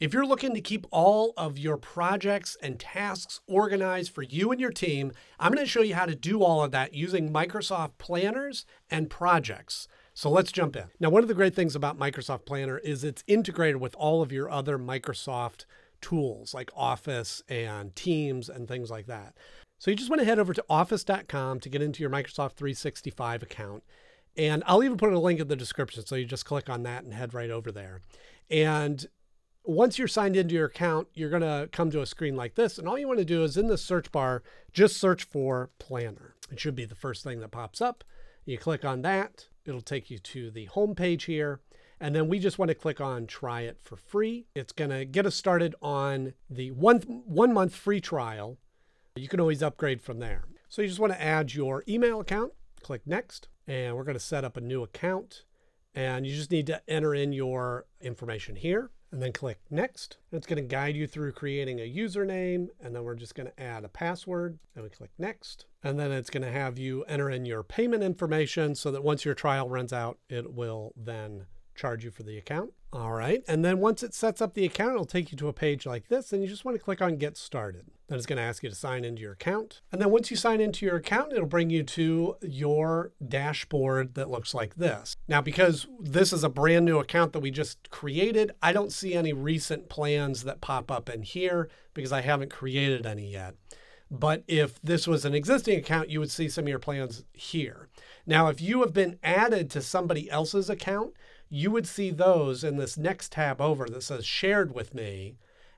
If you're looking to keep all of your projects and tasks organized for you and your team, I'm going to show you how to do all of that using Microsoft planners and projects. So let's jump in. Now, one of the great things about Microsoft Planner is it's integrated with all of your other Microsoft tools like Office and Teams and things like that. So you just want to head over to office.com to get into your Microsoft 365 account. And I'll even put a link in the description. So you just click on that and head right over there. And once you're signed into your account, you're going to come to a screen like this. And all you want to do is in the search bar, just search for Planner. It should be the first thing that pops up. You click on that. It'll take you to the home page here. And then we just want to click on try it for free. It's going to get us started on the one month free trial. You can always upgrade from there. So you just want to add your email account. Click next. And we're going to set up a new account. And you just need to enter in your information here. And then click next. It's going to guide you through creating a username. And then we're just going to add a password. And we click next. And then it's going to have you enter in your payment information so that once your trial runs out, it will then charge you for the account. All right. And then once it sets up the account, it'll take you to a page like this. And you just want to click on Get Started. Then it's going to ask you to sign into your account. And then once you sign into your account, it'll bring you to your dashboard that looks like this. Now, because this is a brand new account that we just created, I don't see any recent plans that pop up in here because I haven't created any yet. But if this was an existing account, you would see some of your plans here. Now, if you have been added to somebody else's account, you would see those in this next tab over that says shared with me.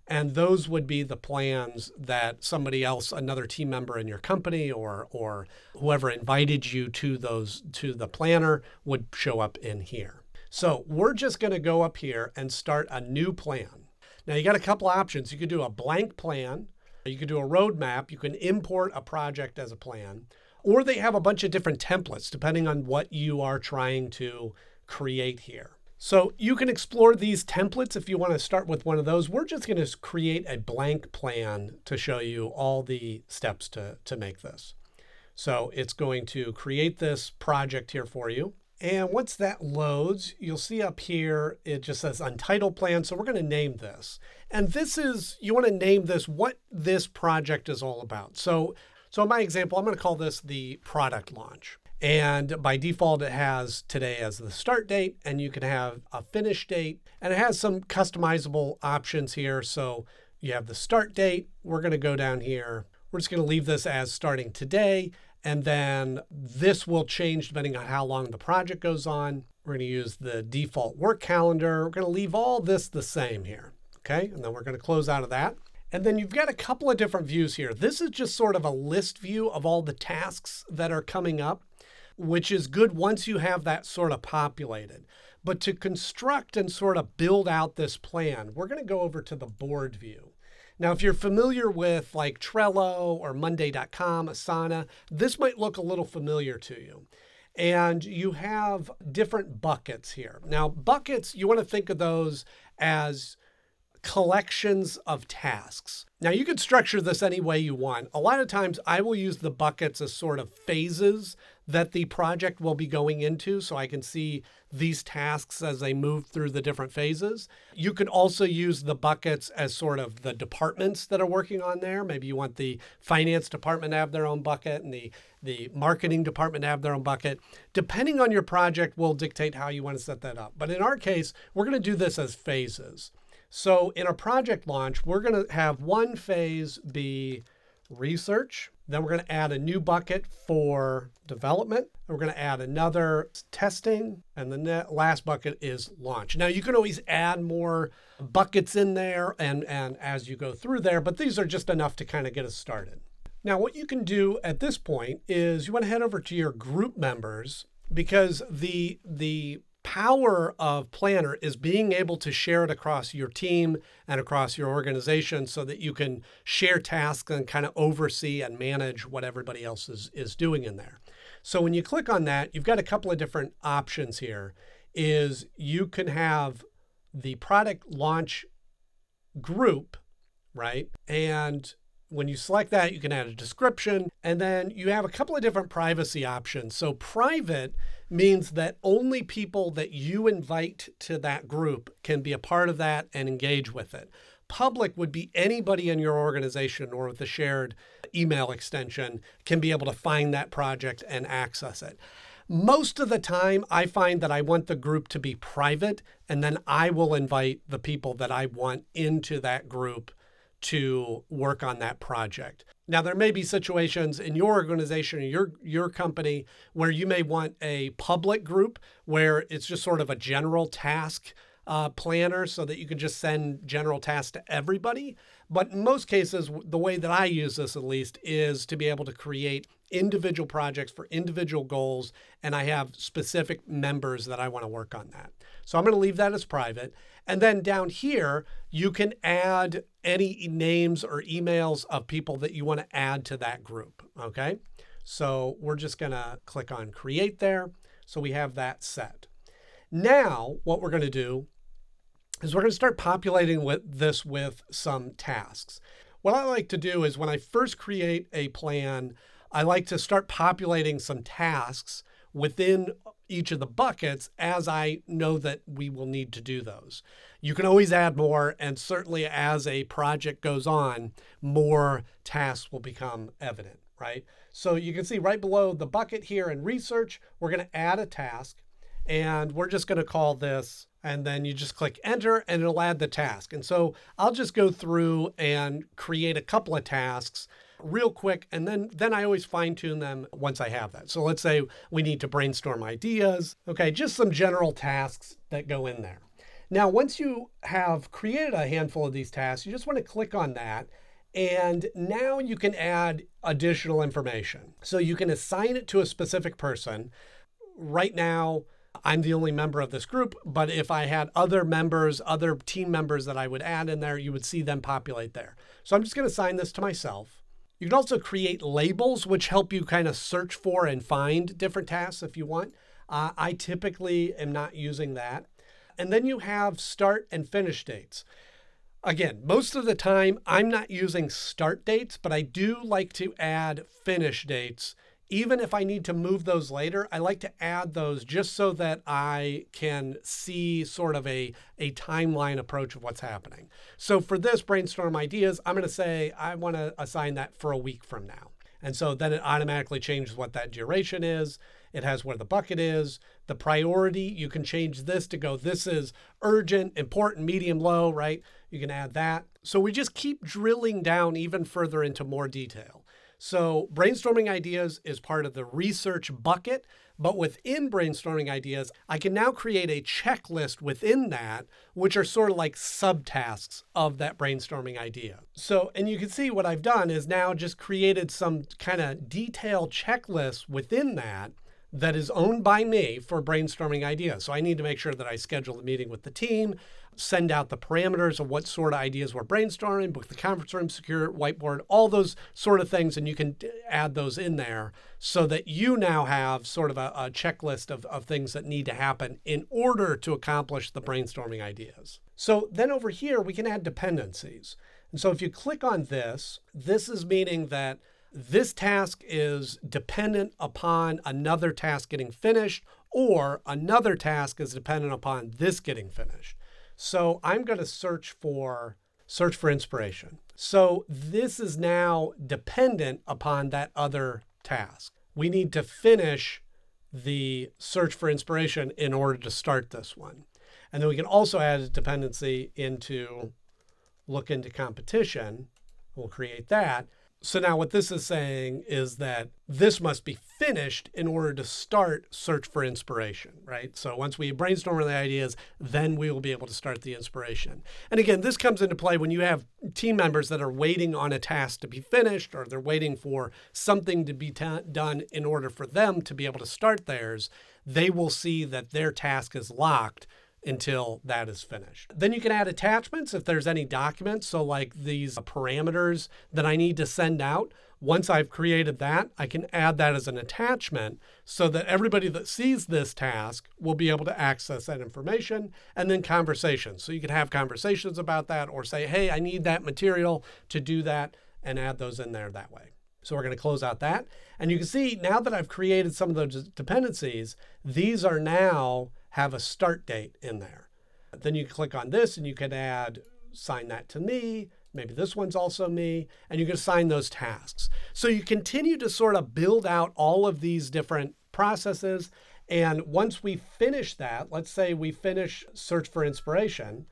And those would be the plans that somebody else, another team member in your company or whoever invited you to the planner would show up in here. So we're just going to go up here and start a new plan. Now you got a couple options. You could do a blank plan. You could do a roadmap. You can import a project as a plan, or they have a bunch of different templates depending on what you are trying to create here. So you can explore these templates if you want to start with one of those. We're just going to create a blank plan to show you all the steps to make this. So it's going to create this project here for you. And once that loads, you'll see up here, it just says Untitled Plan. So we're going to name this. And this is, you want to name this what this project is all about. So in my example, I'm going to call this the product launch. And by default, it has today as the start date, and you can have a finish date, and it has some customizable options here. So you have the start date. We're going to go down here. We're just going to leave this as starting today. And then this will change depending on how long the project goes on. We're going to use the default work calendar. We're going to leave all this the same here. Okay. And then we're going to close out of that. And then you've got a couple of different views here. This is just sort of a list view of all the tasks that are coming up, which is good once you have that sort of populated. But to construct and sort of build out this plan, we're going to go over to the board view. Now, if you're familiar with like Trello or Monday.com, Asana, this might look a little familiar to you. And you have different buckets here. Now, buckets, you want to think of those as collections of tasks. Now, you could structure this any way you want. A lot of times I will use the buckets as sort of phases that the project will be going into, so I can see these tasks as they move through the different phases. You could also use the buckets as sort of the departments that are working on there. Maybe you want the finance department to have their own bucket and the marketing department to have their own bucket. Depending on your project will dictate how you want to set that up. But in our case, we're going to do this as phases. So in a project launch, we're going to have one phase be research. Then we're going to add a new bucket for development. We're going to add another testing. And the last bucket is launch. Now, you can always add more buckets in there and as you go through there, but these are just enough to kind of get us started. Now, what you can do at this point is you want to head over to your group members, because the power of Planner is being able to share it across your team and across your organization so that you can share tasks and kind of oversee and manage what everybody else is doing in there. So when you click on that, you've got a couple of different options here. Is you can have the product launch group, right? And When you select that, you can add a description, and then you have a couple of different privacy options. So private means that only people that you invite to that group can be a part of that and engage with it. Public would be anybody in your organization or with a shared email extension can be able to find that project and access it. Most of the time, I find that I want the group to be private, and then I will invite the people that I want into that group to work on that project. Now, there may be situations in your organization or your company where you may want a public group where it's just sort of a general task planner so that you can just send general tasks to everybody. But in most cases, the way that I use this at least is to be able to create individual projects for individual goals, and I have specific members that I want to work on that. So I'm going to leave that as private. And then down here, you can add any names or emails of people that you want to add to that group. Okay. So we're just going to click on create there. So we have that set. Now what we're going to do is we're going to start populating this with some tasks. What I like to do is when I first create a plan, I like to start populating some tasks within each of the buckets as I know that we will need to do those. You can always add more, and certainly as a project goes on, more tasks will become evident, right? So you can see right below the bucket here in research, we're going to add a task, and we're just going to call this, and then you just click enter and it'll add the task. And so I'll just go through and create a couple of tasks real quick, and then I always fine tune them once I have that. So let's say we need to brainstorm ideas. Okay, just some general tasks that go in there. Now, once you have created a handful of these tasks, you just want to click on that, and now you can add additional information. So you can assign it to a specific person. Right now, I'm the only member of this group, but if I had other members, other team members that I would add in there, you would see them populate there. So I'm just going to assign this to myself. You can also create labels, which help you kind of search for and find different tasks if you want. I typically am not using that. And then you have start and finish dates. Again, most of the time, I'm not using start dates, but I do like to add finish dates. Even if I need to move those later, I like to add those just so that I can see sort of a timeline approach of what's happening. So for this brainstorm ideas, I'm going to say I want to assign that for a week from now. And so then it automatically changes what that duration is. It has where the bucket is, the priority. You can change this to go, this is urgent, important, medium, low, right? You can add that. So we just keep drilling down even further into more detail. So brainstorming ideas is part of the research bucket, but within brainstorming ideas, I can now create a checklist within that, which are sort of like subtasks of that brainstorming idea. So, and you can see what I've done is now just created some kind of detailed checklist within that is owned by me for brainstorming ideas. So I need to make sure that I schedule the meeting with the team, send out the parameters of what sort of ideas we're brainstorming, book the conference room, secure it, whiteboard, all those sort of things. And you can add those in there so that you now have sort of a checklist of things that need to happen in order to accomplish the brainstorming ideas. So then over here, we can add dependencies. And so if you click on this, this is meaning that this task is dependent upon another task getting finished, or another task is dependent upon this getting finished. So I'm going to search for inspiration. So this is now dependent upon that other task. We need to finish the search for inspiration in order to start this one. And then we can also add a dependency into look into competition. We'll create that. So now what this is saying is that this must be finished in order to start search for inspiration, right? So once we brainstorm the ideas, then we will be able to start the inspiration. And again, this comes into play when you have team members that are waiting on a task to be finished, or they're waiting for something to be done in order for them to be able to start theirs. They will see that their task is locked until that is finished. Then you can add attachments if there's any documents. So like these parameters that I need to send out. Once I've created that, I can add that as an attachment so that everybody that sees this task will be able to access that information. And then conversations. So you can have conversations about that, or say, hey, I need that material to do that. and add those in there that way. So we're going to close out that. And you can see now that I've created some of those dependencies, these are now have a start date in there. Then you click on this and you can add, assign that to me. Maybe this one's also me, and you can assign those tasks. So you continue to sort of build out all of these different processes. And once we finish that, let's say we finish search for inspiration,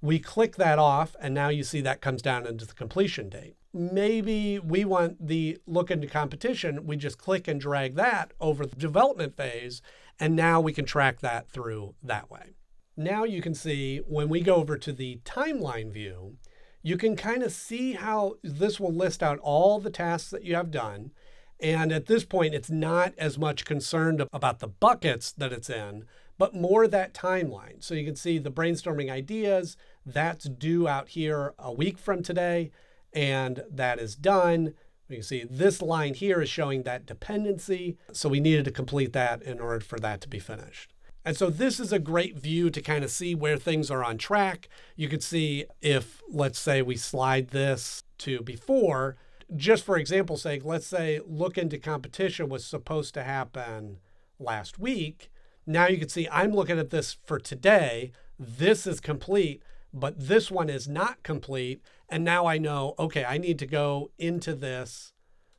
we click that off, and now you see that comes down into the completion date. Maybe we want the look into competition. We just click and drag that over the development phase, and now we can track that through that way. Now you can see when we go over to the timeline view, you can kind of see how this will list out all the tasks that you have done. And at this point, it's not as much concerned about the buckets that it's in, but more that timeline. So you can see the brainstorming ideas, that's due out here a week from today, and that is done. You can see this line here is showing that dependency. So we needed to complete that in order for that to be finished. And so this is a great view to kind of see where things are on track. You could see if, let's say we slide this to before, just for example's sake, let's say look into competition was supposed to happen last week. Now you can see I'm looking at this for today. This is complete, but this one is not complete. And now I know, okay, I need to go into this.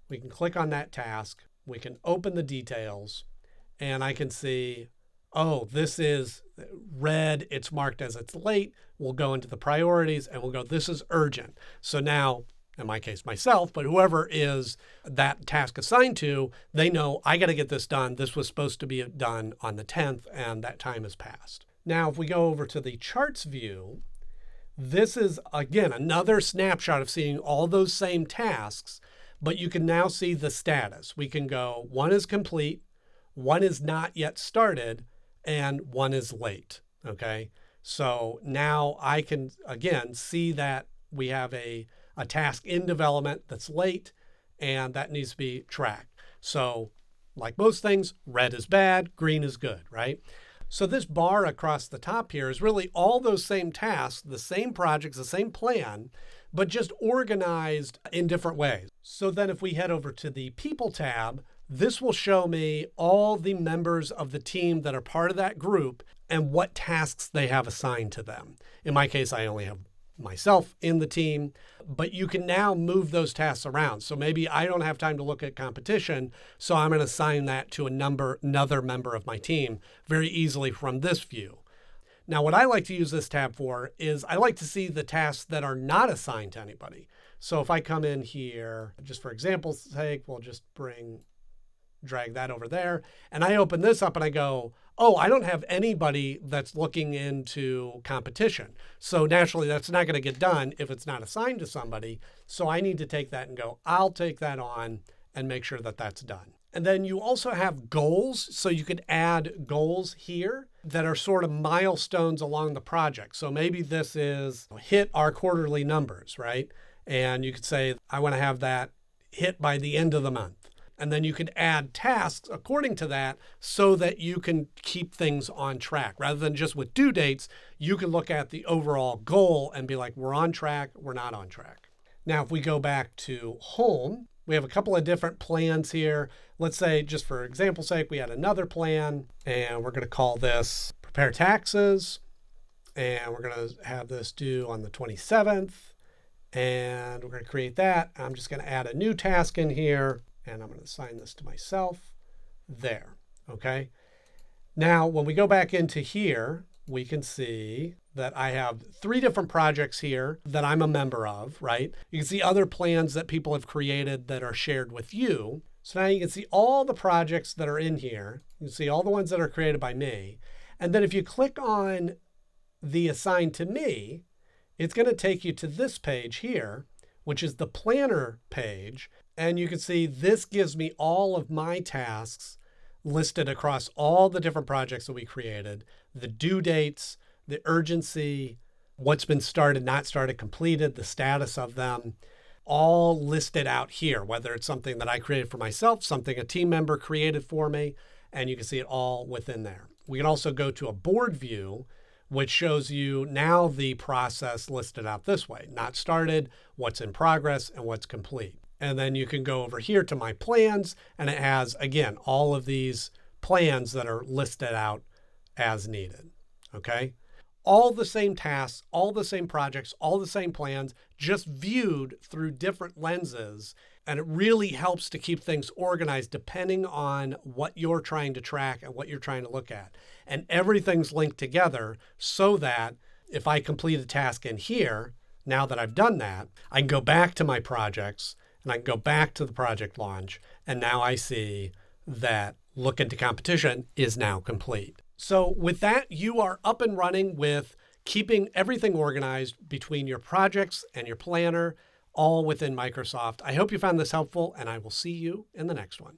We can click on that task. We can open the details, and I can see, oh, this is red. It's marked as it's late. We'll go into the priorities and we'll go, this is urgent. So now, in my case, myself, but whoever is that task assigned to, they know I got to get this done. This was supposed to be done on the 10th, and that time has passed. Now, if we go over to the charts view, this is, again, another snapshot of seeing all those same tasks, but you can now see the status. We can go, one is complete, one is not yet started, and one is late, okay? So now I can, again, see that we have a task in development that's late, and that needs to be tracked. So like most things, red is bad, green is good, right? So this bar across the top here is really all those same tasks, the same projects, the same plan, but just organized in different ways. So then if we head over to the People tab, this will show me all the members of the team that are part of that group and what tasks they have assigned to them. In my case, I only have myself in the team, but you can now move those tasks around. So maybe I don't have time to look at competition, so I'm going to assign that to another member of my team very easily from this view. Now, what I like to use this tab for is I like to see the tasks that are not assigned to anybody. So if I come in here, just for example's sake, we'll just drag that over there, and I open this up and I go, oh, I don't have anybody that's looking into competition. So naturally, that's not going to get done if it's not assigned to somebody. So I need to take that and go, I'll take that on and make sure that that's done. And then you also have goals. So you could add goals here that are sort of milestones along the project. So maybe this is hit our quarterly numbers, right? And you could say, I want to have that hit by the end of the month. And then you can add tasks according to that so that you can keep things on track. Rather than just with due dates, you can look at the overall goal and be like, we're on track, we're not on track. Now, if we go back to home, we have a couple of different plans here. Let's say, just for example's sake, we had another plan, and we're going to call this prepare taxes. And we're going to have this due on the 27th. And we're going to create that. I'm just going to add a new task in here. And I'm going to assign this to myself there, okay? Now, when we go back into here, we can see that I have three different projects here that I'm a member of, right? You can see other plans that people have created that are shared with you. So now you can see all the projects that are in here. You can see all the ones that are created by me. And then if you click on the Assign to Me, it's going to take you to this page here, which is the planner page. And you can see this gives me all of my tasks listed across all the different projects that we created, the due dates, the urgency, what's been started, not started, completed, the status of them, all listed out here, whether it's something that I created for myself, something a team member created for me, and you can see it all within there. We can also go to a board view, which shows you now the process listed out this way: not started, what's in progress, and what's complete. And then you can go over here to my plans, and it has, again, all of these plans that are listed out as needed. Okay? All the same tasks, all the same projects, all the same plans, just viewed through different lenses. And it really helps to keep things organized depending on what you're trying to track and what you're trying to look at. And everything's linked together so that if I complete a task in here, now that I've done that, I can go back to my projects and I can go back to the project launch. And now I see that Look Into Competition is now complete. So with that, you are up and running with keeping everything organized between your projects and your planner, all within Microsoft. I hope you found this helpful, and I will see you in the next one.